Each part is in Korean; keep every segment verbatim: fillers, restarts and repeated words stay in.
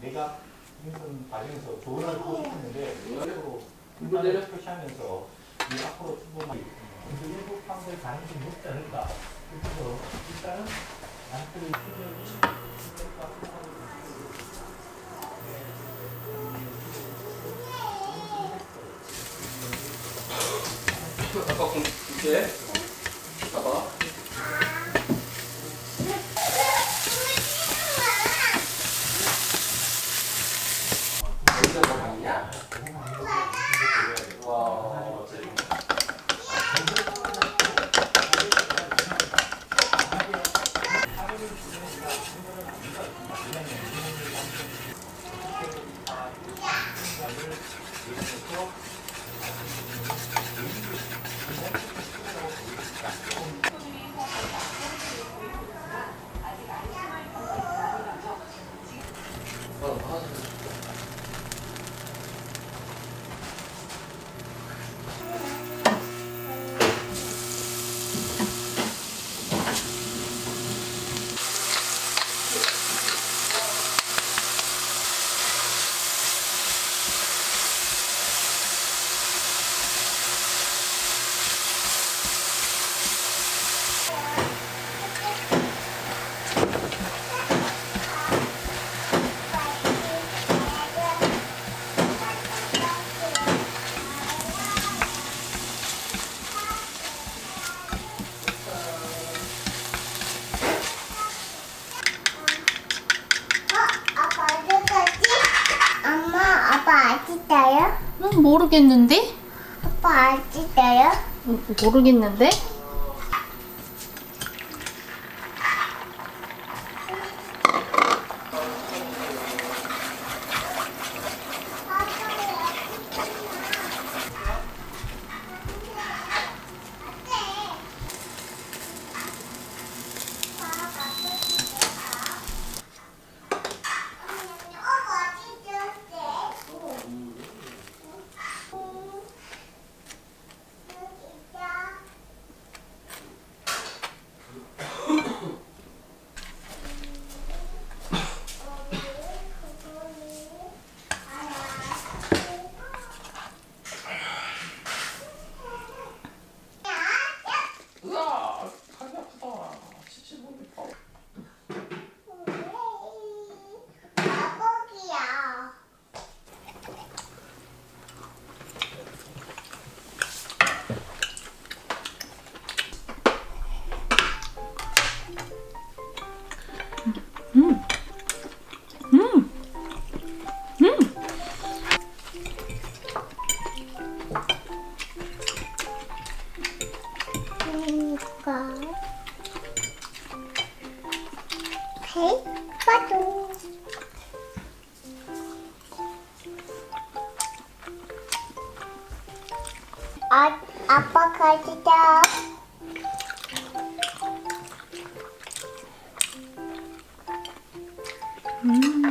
내가 생선 과정에서 좋은 걸 보고 싶었는데 의외로 불만을 표시하면서 이 앞으로 충분히 일부 판결 가능성이 높지 않을까. 그래서 일단은 양쪽의 수준이 아까 공개 봐봐. 음, 모르겠는데? 아빠 아시대요? 음, 모르겠는데? 아, 아빠 가시다. 음.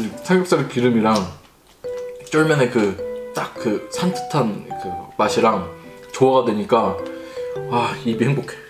음, 삼겹살의 기름이랑 쫄면의 그 딱 그 산뜻한 그 맛이랑 조화가 되니까 아, 입이 행복해.